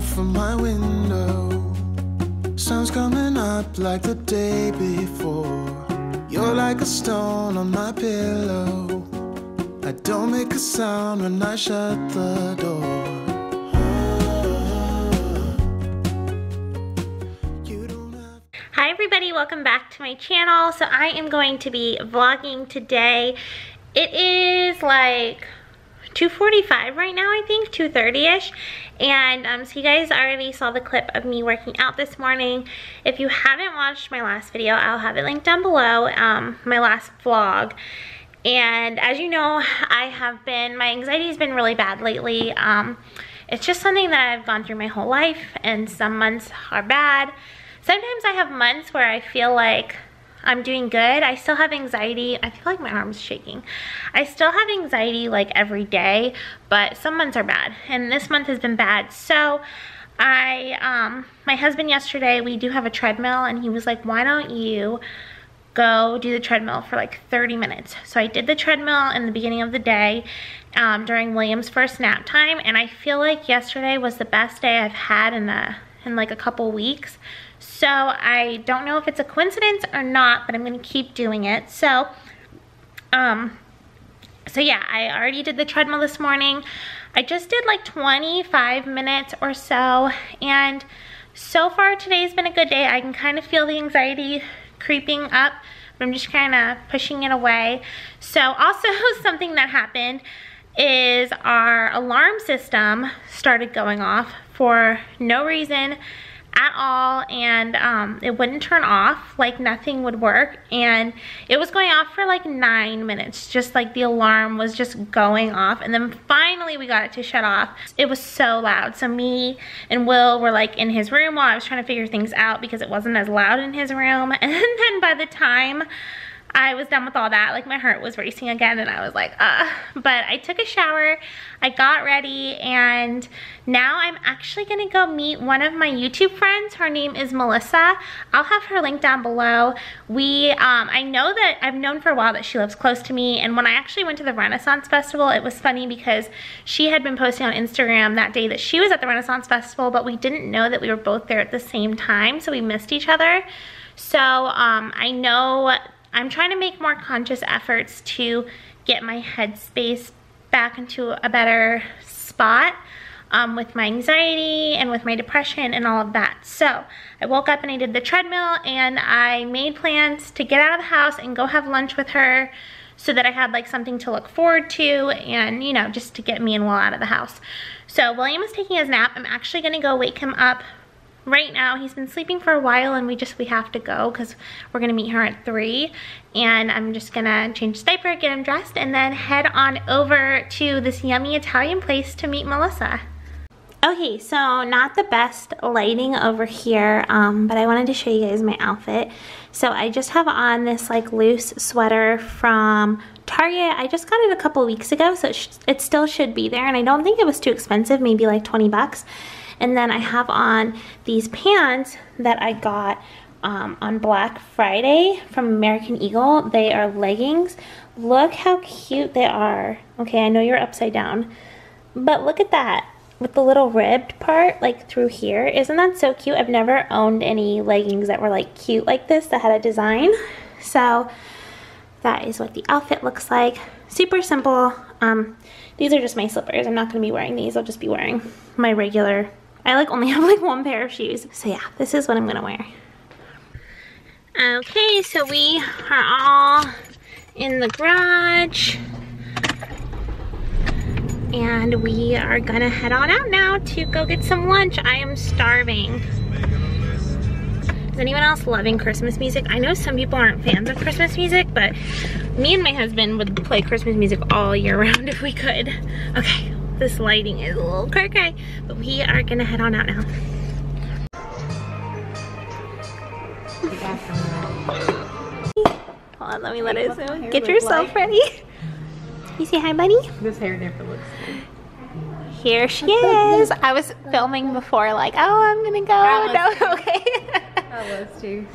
out from my window. Sun's coming up like the day before. You're like a stone on my pillow. I don't make a sound when I shut the door. Hi everybody, welcome back to my channel. So I am going to be vlogging today. It is like 2:45 right now, I think, 2:30ish. And so you guys already saw the clip of me working out this morning. If you haven't watched my last video, I'll have it linked down below, my last vlog. And as you know, my anxiety's been really bad lately. It's just something that I've gone through my whole life, and some months are bad. Sometimes I have months where I feel like I'm doing good. I still have anxiety. I feel like my arm's shaking. I still have anxiety like every day, but some months are bad, and this month has been bad. So my husband yesterday, we do have a treadmill, and he was like, why don't you go do the treadmill for like 30 minutes. So I did the treadmill in the beginning of the day during William's first nap time, and I feel like yesterday was the best day I've had in like a couple weeks. So I don't know if it's a coincidence or not, but I'm gonna keep doing it. So, yeah, I already did the treadmill this morning. I just did like 25 minutes or so, and so far today's been a good day. I can kind of feel the anxiety creeping up, but I'm just kind of pushing it away. So also something that happened is our alarm system started going off for no reason at all, and it wouldn't turn off, like nothing would work, and it was going off for like 9 minutes, just like the alarm was just going off, and then finally we got it to shut off. It was so loud, so me and Will were like in his room while I was trying to figure things out because it wasn't as loud in his room, and then by the time I was done with all that, like my heart was racing again, and I was like, but I took a shower, I got ready, and now I'm actually gonna go meet one of my YouTube friends. Her name is Melissa. I'll have her link down below. I know that I've known for a while that she lives close to me, and when I actually went to the Renaissance Festival, it was funny because she had been posting on Instagram that day that she was at the Renaissance Festival, but we didn't know that we were both there at the same time, so we missed each other. So I know I'm trying to make more conscious efforts to get my headspace back into a better spot with my anxiety and with my depression and all of that. So I woke up and I did the treadmill, and I made plans to get out of the house and go have lunch with her so that I had like something to look forward to, and you know, just to get me and Will out of the house. So William is taking his nap. I'm actually gonna go wake him up right now. He's been sleeping for a while, and we have to go because we're gonna meet her at 3, and I'm just gonna change his diaper, get him dressed, and then head on over to this yummy Italian place to meet Melissa. Okay, so not the best lighting over here, but I wanted to show you guys my outfit. So I just have on this like loose sweater from Target. I just got it a couple weeks ago, so it still should be there, and I don't think it was too expensive, maybe like 20 bucks. And then I have on these pants that I got on Black Friday from American Eagle. They are leggings. Look how cute they are. Okay, I know you're upside down, but look at that with the little ribbed part like through here. Isn't that so cute? I've never owned any leggings that were like cute like this that had a design. So that is what the outfit looks like. Super simple. These are just my slippers. I'm not gonna be wearing these. I'll just be wearing my regular. I like only have like one pair of shoes. So yeah, this is what I'm gonna wear. Okay, so we are all in the garage, and we are gonna head on out now to go get some lunch. I am starving. Is anyone else loving Christmas music? I know some people aren't fans of Christmas music, but me and my husband would play Christmas music all year round if we could. Okay. This lighting is a little cray-cray, but we are gonna head on out now. Hold on, let me let it zoom. Get yourself ready. You say hi, buddy? This hair never looks good. Here she is. I was filming before, like, oh, I'm gonna go. No, okay. I was too.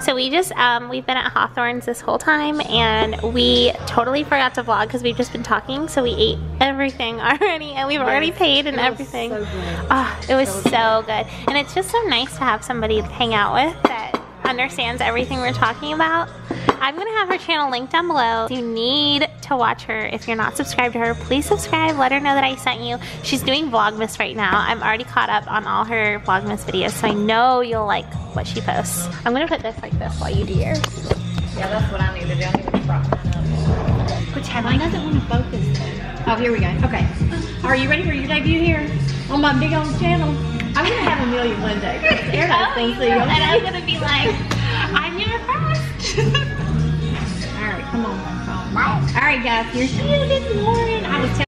So we just, we've been at Hawthorne's this whole time, and we totally forgot to vlog because we've just been talking, so we ate everything already, and we've already paid and everything. So oh, it was so good. And it's just so nice to have somebody to hang out with that understands everything we're talking about. I'm gonna have her channel linked down below. You need to watch her. If you're not subscribed to her, please subscribe. Let her know that I sent you. She's doing Vlogmas right now. I'm already caught up on all her Vlogmas videos, so I know you'll like what she posts. I'm gonna put this like this while you do yours. Yeah, that's what I need to do. I need to prop that up. Which headline doesn't want to focus. Oh, here we go. Okay. Are you ready for your debut here on my big old channel? I'm gonna have a million one day. And I'm gonna be like, I'm your first. Come on. All right, guys. Here she is this morning. I was telling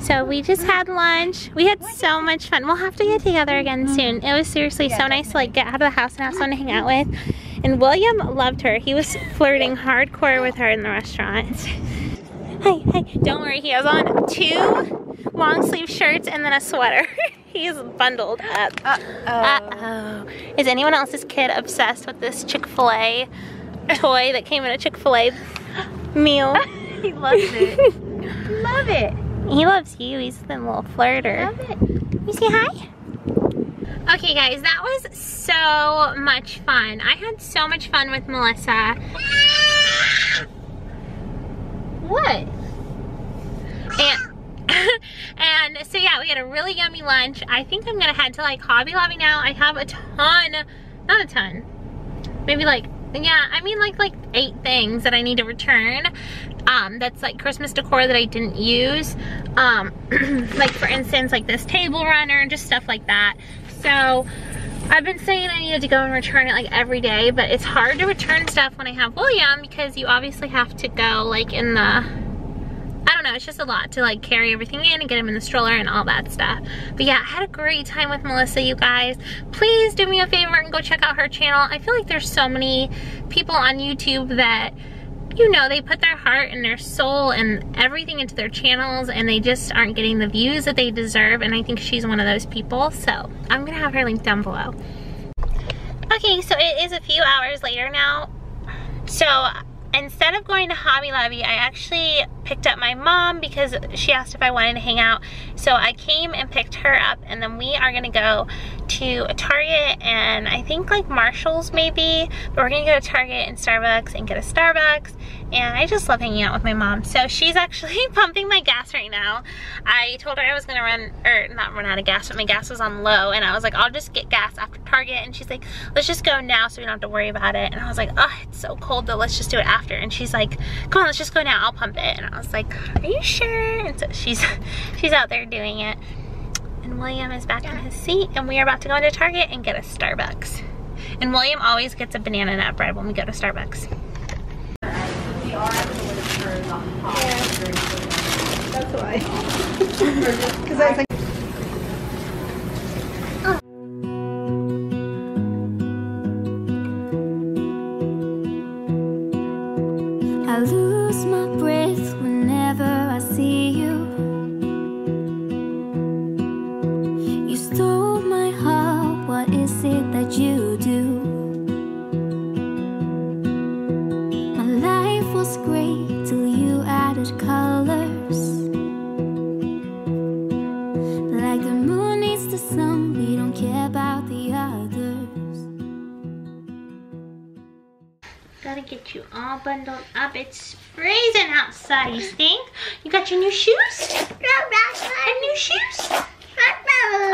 So we just had lunch. We had so much fun. We'll have to get together again soon. It was seriously so nice to like get out of the house and have someone to hang out with. And William loved her. He was flirting hardcore with her in the restaurant. Hey, hey, don't worry. He has on 2 long sleeve shirts and then a sweater. He's bundled up. Uh-oh. Uh-oh. Is anyone else's kid obsessed with this Chick-fil-A toy that came in a Chick-fil-A meal? He loves it. Love it. He loves you. He's a little flirter. Love it. You say hi? Okay, guys, that was so much fun. I had so much fun with Melissa. What? And so, yeah, we had a really yummy lunch. I think I'm going to head to, like, Hobby Lobby now. I have a ton. Not a ton. Maybe, like, yeah, I mean, like 8 things that I need to return. That's like Christmas decor that I didn't use. Like for instance, like this table runner and just stuff like that. So I've been saying I needed to go and return it like every day, but it's hard to return stuff when I have William because you obviously have to go like in the, I don't know, it's just a lot to like carry everything in and get him in the stroller and all that stuff. But yeah, I had a great time with Melissa, you guys. Please do me a favor and go check out her channel. I feel like there's so many people on YouTube that, you know, they put their heart and their soul and everything into their channels and they just aren't getting the views that they deserve, and I think she's one of those people, so I'm gonna have her linked down below. Okay, so it is a few hours later now. So instead of going to Hobby Lobby, I actually picked up my mom because she asked if I wanted to hang out. So I came and picked her up, and then we are gonna go to Target and I think like Marshall's maybe, but we're gonna go to Target and Starbucks and get a Starbucks. And I just love hanging out with my mom. So she's actually pumping my gas right now. I told her I was gonna run, or not run out of gas, but my gas was on low, and I was like, I'll just get gas after Target. And she's like, let's just go now so we don't have to worry about it. And I was like, oh, it's so cold though, let's just do it after. And she's like, come on, let's just go now, I'll pump it. And I was like, are you sure? And so she's out there doing it. And William is back in his seat, and we are about to go into Target and get a Starbucks. And William always gets a banana nut bread when we go to Starbucks. That's why. Because I was like, I lose my breath whenever I see you. You stole my heart. What is it that you do? My life was great till you added colors. Like the moon needs the sun, we don't care about the others. Gotta get you all bundled up. It's freezing outside, you stink. You got your new shoes? And new shoes?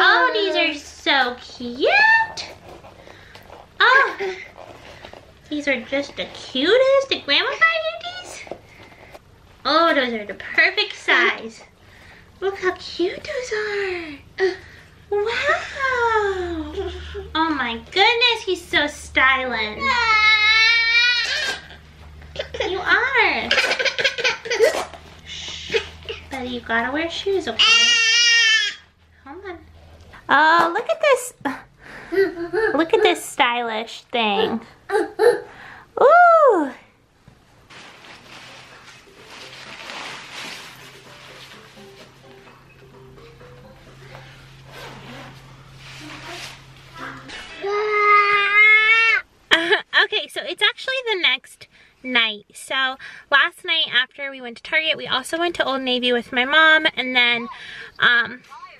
Oh, these are so cute. Oh, these are just the cutest. Did Grandma buy you these? Oh, those are the perfect size. Look how cute those are. Wow. Oh my goodness, he's so styling. You are. Shh. But you gotta wear shoes, okay? Oh, look at this. Look at this stylish thing. Ooh. Okay, so it's actually the next night. So last night after we went to Target, we also went to Old Navy with my mom, and then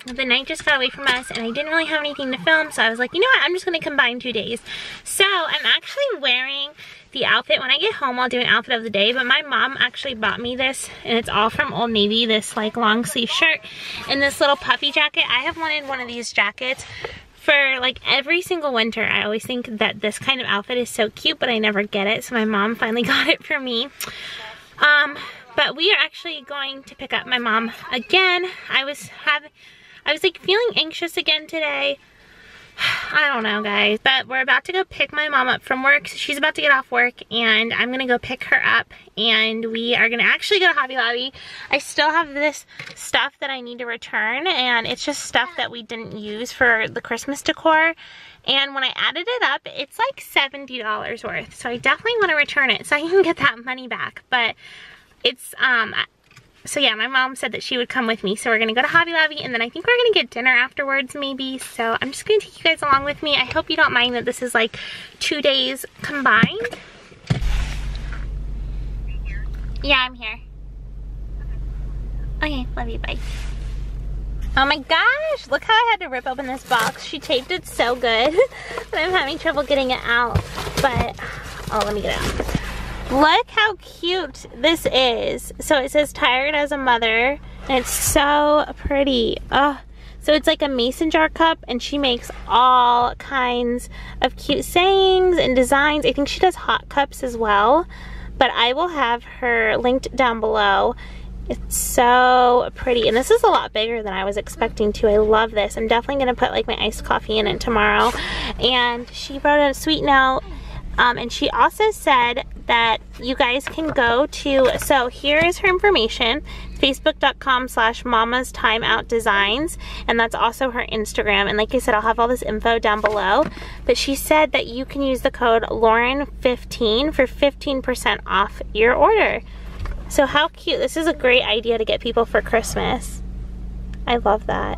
the night just got away from us and I didn't really have anything to film, so I was like, you know what, I'm just going to combine 2 days. So I'm actually wearing the outfit. When I get home, I'll do an outfit of the day, but my mom actually bought me this, and it's all from Old Navy, this like long sleeve shirt and this little puffy jacket. I have wanted one of these jackets for like every single winter. I always think that this kind of outfit is so cute, but I never get it, so my mom finally got it for me. But we are actually going to pick up my mom again. I was like feeling anxious again today. I don't know, guys, but we're about to go pick my mom up from work. So she's about to get off work and I'm gonna go pick her up, and we are gonna actually go to Hobby Lobby. I still have this stuff that I need to return, and it's just stuff that we didn't use for the Christmas decor, and when I added it up, it's like $70 worth, so I definitely want to return it so I can get that money back. But it's so yeah, my mom said that she would come with me, so we're gonna go to Hobby Lobby, and then I think we're gonna get dinner afterwards maybe. So I'm just gonna take you guys along with me. I hope you don't mind that this is like 2 days combined. Yeah, I'm here. Okay, love you, bye. Oh my gosh, look how I had to rip open this box. She taped it so good, but I'm having trouble getting it out. But, oh, let me get it out. Look how cute this is. So it says Tired as a Mother, and it's so pretty. Oh, so it's like a mason jar cup, and she makes all kinds of cute sayings and designs. I think she does hot cups as well, but I will have her linked down below. It's so pretty, and this is a lot bigger than I was expecting to. I love this. I'm definitely gonna put like my iced coffee in it tomorrow. And she wrote a sweet note, and she also said that you guys can go to, so here is her information, facebook.com/mama's timeout designs, and that's also her Instagram, and like I said, I'll have all this info down below. But she said that you can use the code Lauren15 for 15% off your order. So how cute. This is a great idea to get people for Christmas. I love that.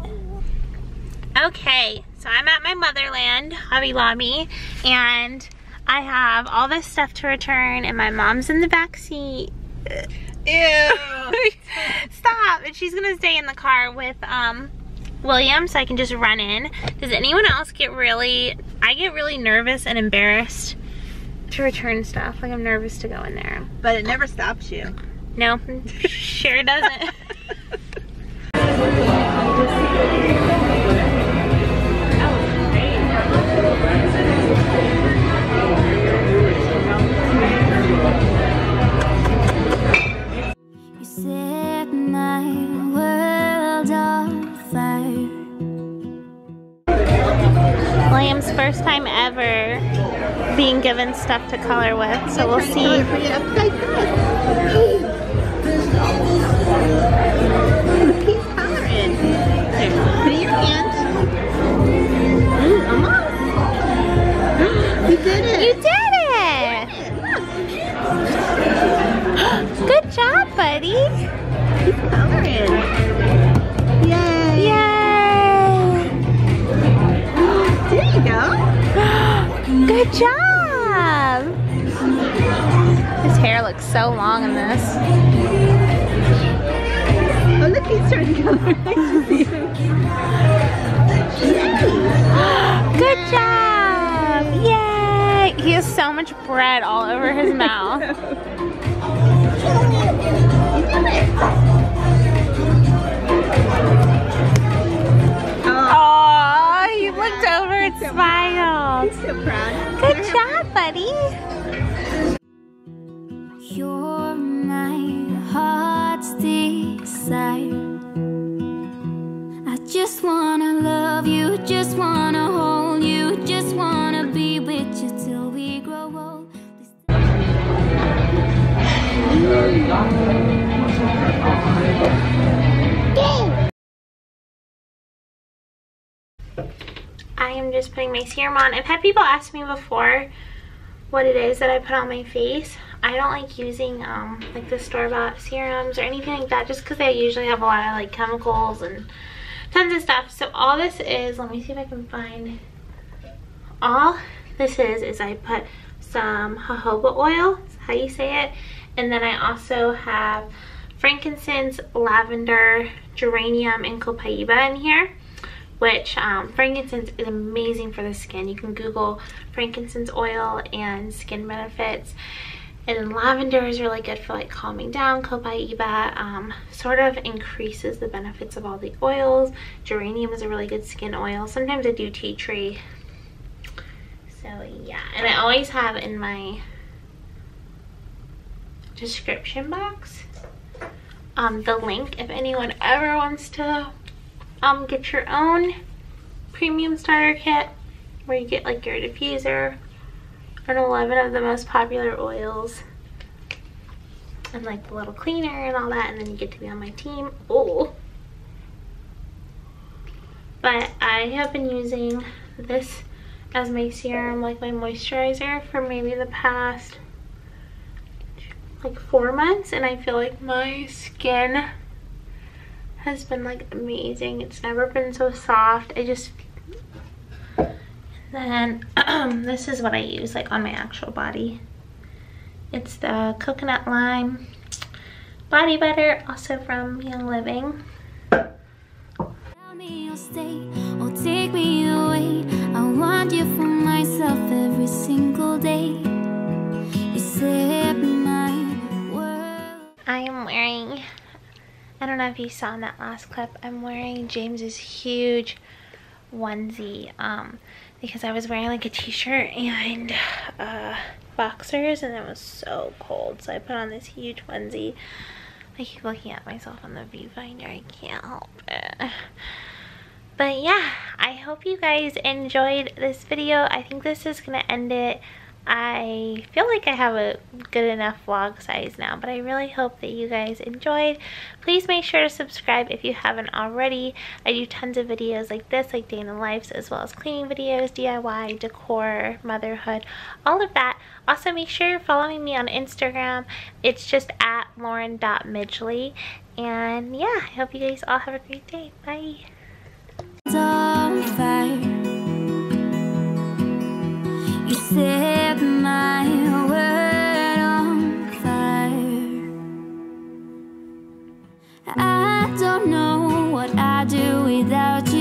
Okay, so I'm at my motherland Hobby Lobby, and I have all this stuff to return, and my mom's in the back seat. Ew. Stop. And she's gonna stay in the car with William, so I can just run in. Does anyone else get really, I get really nervous and embarrassed to return stuff. Like, I'm nervous to go in there. But it never stops you. No, sure doesn't. William's first time ever being given stuff to color with, so we'll see. Keep coloring. Put in your hands. Mama. You did it. You did it. Look. Good job, buddy. Keep coloring. Yay. Yay. There you go. Good job. His hair looks so long in this. Oh, look, he's turning color. Good job. Yay. He has so much bread all over his mouth. Smile. So proud. Good job, buddy. You're my heart's desire. I just wanna love you, just wanna hold you, just wanna be with you till we grow old. Yay. am just putting my serum on. I've had people ask me before what it is that I put on my face. I don't like using like the store-bought serums or anything like that, just because they usually have a lot of like chemicals and tons of stuff. So all this is, let me see if I can find, all this is I put some jojoba oil, that's how you say it, and then I also have frankincense, lavender, geranium, and copaiba in here, which frankincense is amazing for the skin. You can Google frankincense oil and skin benefits. And then lavender is really good for like calming down. Copaiba sort of increases the benefits of all the oils. Geranium is a really good skin oil. Sometimes I do tea tree. So yeah, and I always have in my description box the link if anyone ever wants to get your own premium starter kit where you get like your diffuser and 11 of the most popular oils and like the little cleaner and all that, and then you get to be on my team. Oh, but I have been using this as my serum, like my moisturizer, for maybe the past like 4 months, and I feel like my skin has been like amazing. It's never been so soft. I just, and then this is what I use like on my actual body. It's the coconut lime body butter, also from Young Living. Tell me you'll stay or take me away. I want you for myself every single day. You said my world. I am wearing, I don't know if you saw in that last clip, I'm wearing James's huge onesie because I was wearing like a t-shirt and boxers, and it was so cold, so I put on this huge onesie. I keep looking at myself on the viewfinder, I can't help it. But yeah, I hope you guys enjoyed this video. I think this is gonna end it. I feel like I have a good enough vlog size now, but I really hope that you guys enjoyed. Please make sure to subscribe if you haven't already. I do tons of videos like this, like day in the lives, as well as cleaning videos, DIY, decor, motherhood, all of that. Also, make sure you're following me on Instagram. It's just at lauren.midgley. And yeah, I hope you guys all have a great day. Bye. You set my world on fire. I don't know what I'd do without you.